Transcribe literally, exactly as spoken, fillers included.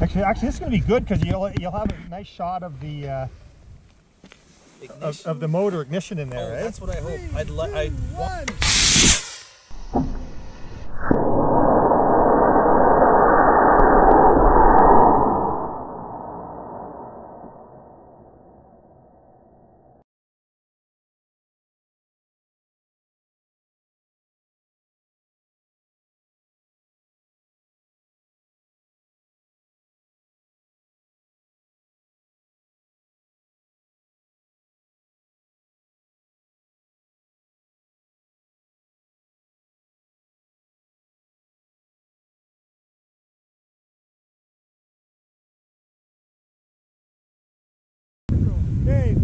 Actually, actually, this is going to be good because you'll you'll have a nice shot of the uh, of, of the motor ignition in there. Oh, right? That's what I hope. Three, I'd like. I'd one. Hey!